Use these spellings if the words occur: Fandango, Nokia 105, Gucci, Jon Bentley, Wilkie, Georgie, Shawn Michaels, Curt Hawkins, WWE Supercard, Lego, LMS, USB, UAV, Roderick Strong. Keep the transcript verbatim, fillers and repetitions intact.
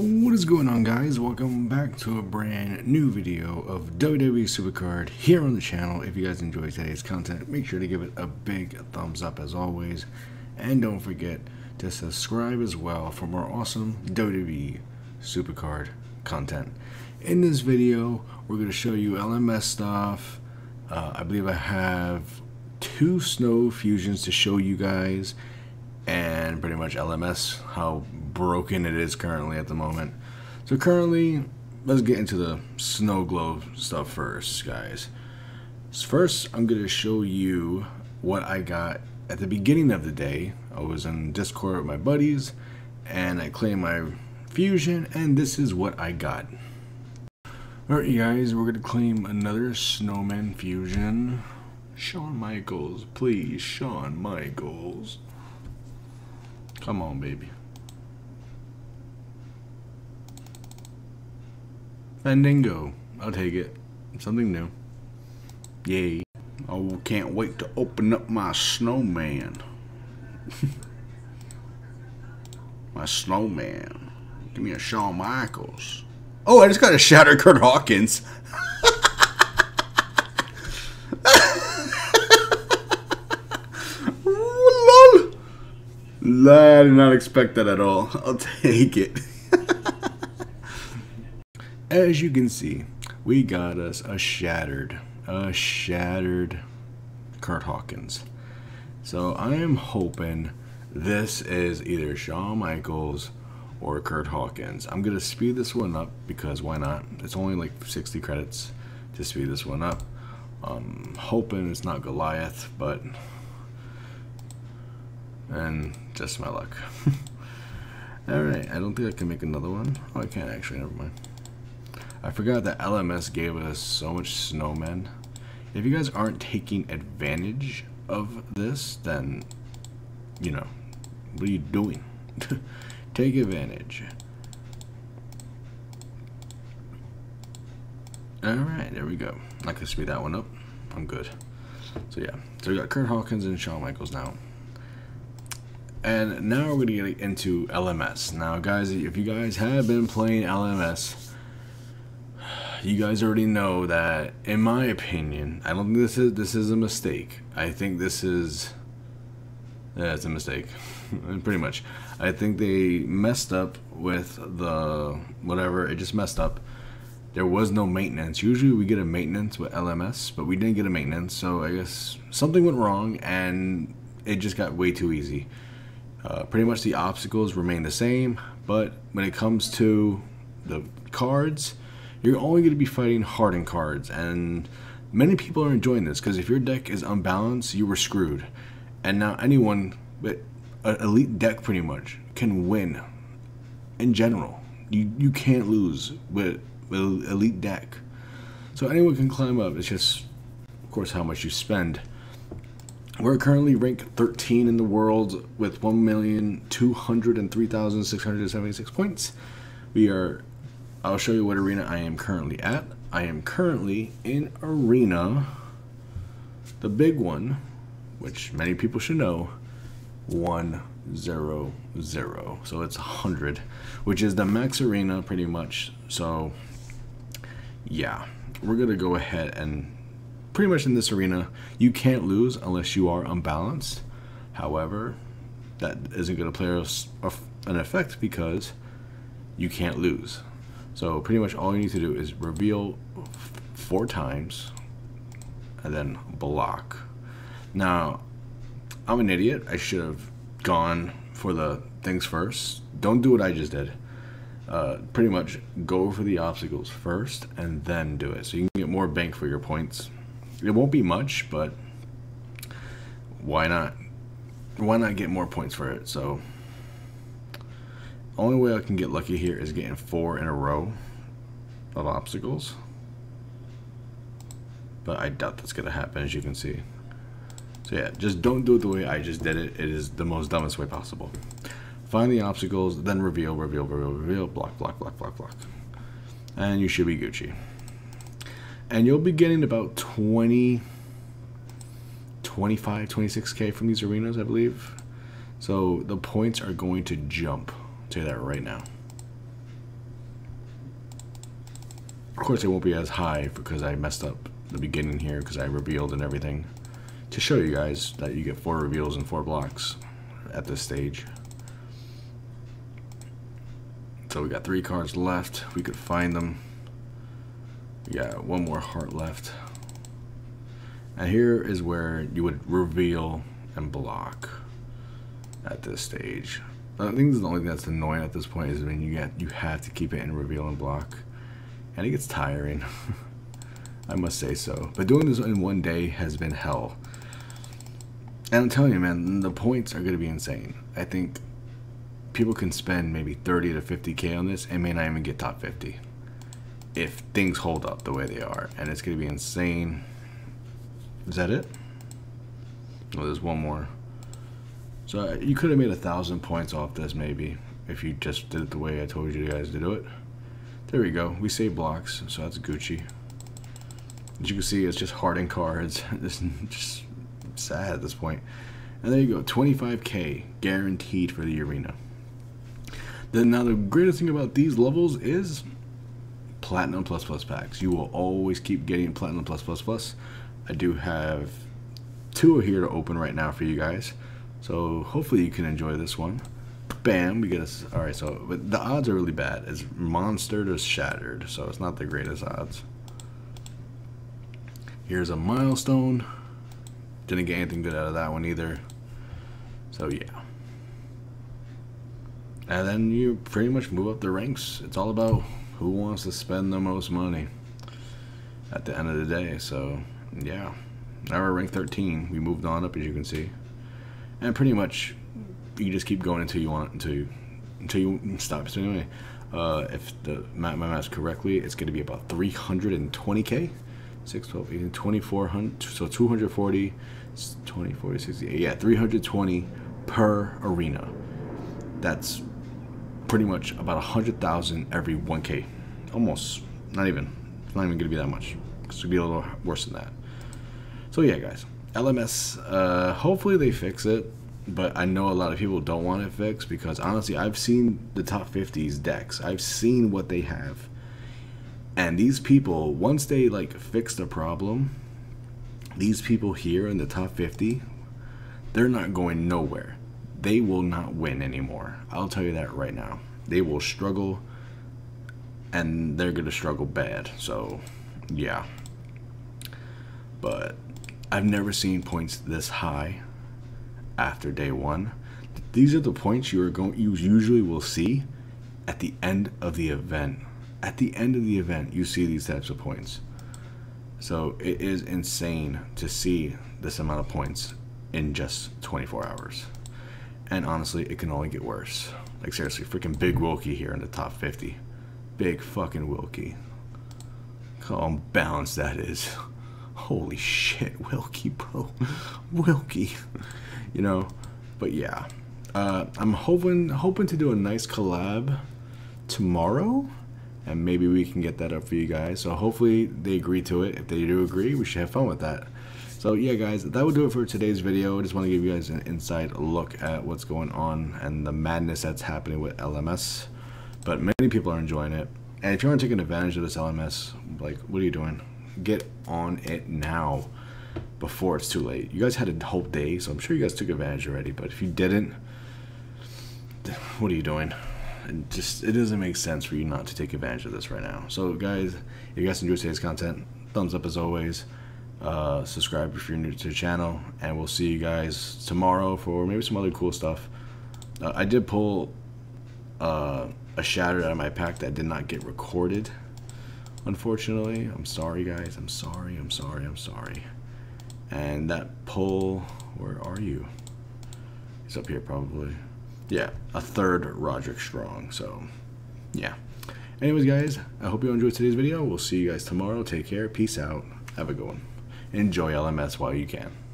What is going on, guys? Welcome back to a brand new video of W W E Supercard here on the channel. If you guys enjoy today's content, make sure to give it a big thumbs up as always, and don't forget to subscribe as well for more awesome W W E Supercard content. In this video, we're going to show you L M S stuff. Uh, I believe I have two snow fusions to show you guys, and pretty much L M S, how broken it is currently at the moment. So currently, let's get into the snow globe stuff first, guys. First, I'm gonna show you what I got at the beginning of the day. I was in Discord with my buddies, and I claimed my fusion, and this is what I got. All right, you guys, we're gonna claim another snowman fusion. Shawn Michaels, please, Shawn Michaels. Come on, baby. Fandango. I'll take it. Something new. Yay. Oh, can't wait to open up my snowman. My snowman. Give me a Shawn Michaels. Oh, I just got a shatter Curt Hawkins. I did not expect that at all. I'll take it. As you can see, we got us a shattered, a shattered Curt Hawkins. So I am hoping this is either Shawn Michaels or Curt Hawkins. I'm going to speed this one up because why not? It's only like sixty credits to speed this one up. I'm hoping it's not Goliath, but... and just my luck. Alright, I don't think I can make another one. Oh, I can't actually, never mind. I forgot that L M S gave us so much snowmen. If you guys aren't taking advantage of this, then, you know, what are you doing? Take advantage. Alright, there we go. I can speed that one up. I'm good. So yeah, so we got Curt Hawkins and Shawn Michaels now. And now we're going to get into L M S. Now, guys, if you guys have been playing L M S, you guys already know that, in my opinion, I don't think this is this is a mistake. I think this is yeah, it's a mistake, pretty much. I think they messed up with the whatever. It just messed up. There was no maintenance. Usually we get a maintenance with L M S, but we didn't get a maintenance. So I guess something went wrong, and it just got way too easy. Uh, pretty much the obstacles remain the same, but when it comes to the cards, you're only going to be fighting hardened cards, and many people are enjoying this because if your deck is unbalanced, you were screwed. And now anyone with an elite deck pretty much can win in general. You you can't lose with, with an elite deck, so anyone can climb up. It's just, of course, how much you spend. We're currently ranked thirteen in the world with one million two hundred three thousand six hundred seventy-six points. We are, I'll show you what arena I am currently at. I am currently in arena, the big one, which many people should know, one hundred. So it's one hundred, which is the max arena pretty much. So yeah, we're going to go ahead and pretty much in this arena, you can't lose unless you are unbalanced. However, that isn't going to play an effect because you can't lose. So pretty much all you need to do is reveal four times and then block. Now, I'm an idiot. I should have gone for the things first. Don't do what I just did. Uh, pretty much go for the obstacles first and then do it. So you can get more bang for your points. It won't be much, but why not? Why not get more points for it? So, only way I can get lucky here is getting four in a row of obstacles. But I doubt that's going to happen, as you can see. So yeah, just don't do it the way I just did it. It is the most dumbest way possible. Find the obstacles, then reveal, reveal, reveal, reveal, block, block, block, block, block. And you should be Gucci. And you'll be getting about twenty, twenty-five, twenty-six K from these arenas, I believe. So the points are going to jump. I'll tell you that right now. Of course it won't be as high because I messed up the beginning here because I revealed and everything to show you guys that you get four reveals and four blocks at this stage. So we got three cards left. We could find them. We got one more heart left. And here is where you would reveal and block at this stage. I think this is the only thing that's annoying at this point is when you get you have to keep it in reveal and block, and it gets tiring. I must say so. But doing this in one day has been hell. And I'm telling you, man, the points are gonna be insane. I think people can spend maybe thirty to fifty K on this and may not even get top fifty if things hold up the way they are, and it's gonna be insane. Is that it? Oh, there's one more. So you could have made a thousand points off this maybe if you just did it the way I told you guys to do it. There we go. We save blocks, so that's Gucci. As you can see, it's just hardened cards. It's just sad at this point. And there you go, twenty-five K guaranteed for the arena. Then now the greatest thing about these levels is platinum plus plus packs. You will always keep getting platinum plus plus plus. I do have two here to open right now for you guys, so hopefully you can enjoy this one. Bam, we get us. All right, so but the odds are really bad. It's monstered or shattered, so it's not the greatest odds. Here's a milestone. Didn't get anything good out of that one either. So yeah, and then you pretty much move up the ranks. It's all about who wants to spend the most money at the end of the day. So. Yeah, now we're rank thirteen. We moved on up, as you can see, and pretty much you just keep going until you want until you, until you stop. So anyway, uh, if the my math's correctly, it's going to be about three hundred twenty K, six, twelve, eighteen, twenty-four hundred. So two hundred forty, twenty, forty, sixty, yeah, three hundred twenty per arena. That's pretty much about one hundred thousand every one K, almost. Not even. It's not even going to be that much. It's going to be a little worse than that. So yeah, guys, L M S, uh, hopefully they fix it, but I know a lot of people don't want it fixed because honestly, I've seen the top fifties decks. I've seen what they have. And these people, once they like fix the problem, these people here in the top fifty, they're not going nowhere. They will not win anymore. I'll tell you that right now. They will struggle, and they're going to struggle bad. So yeah, but I've never seen points this high after day one. These are the points you are going. You usually will see at the end of the event. At the end of the event, you see these types of points. So it is insane to see this amount of points in just twenty-four hours. And honestly, it can only get worse. Like seriously, freaking big Wilkie here in the top fifty. Big fucking Wilkie. How balanced that is. Holy shit, Wilkie, bro. Wilkie. You know, but yeah. Uh, I'm hoping hoping to do a nice collab tomorrow, and maybe we can get that up for you guys. So hopefully they agree to it. If they do agree, we should have fun with that. So yeah, guys, that will do it for today's video. I just want to give you guys an inside look at what's going on and the madness that's happening with L M S. But many people are enjoying it. And if you aren't taking advantage of this L M S, like, what are you doing? Get on it now before it's too late. You guys had a whole day, so I'm sure you guys took advantage already. But if you didn't, what are you doing? It just it doesn't make sense for you not to take advantage of this right now. So, guys, if you guys enjoyed today's content, thumbs up as always. Uh, subscribe if you're new to the channel. And we'll see you guys tomorrow for maybe some other cool stuff. Uh, I did pull... Uh, a shattered out of my pack that did not get recorded, unfortunately. I'm sorry, guys. I'm sorry. I'm sorry. I'm sorry. And that pull, where are you? He's up here probably. Yeah, a third Roderick Strong. So, yeah. Anyways, guys, I hope you enjoyed today's video. We'll see you guys tomorrow. Take care. Peace out. Have a good one. Enjoy L M S while you can.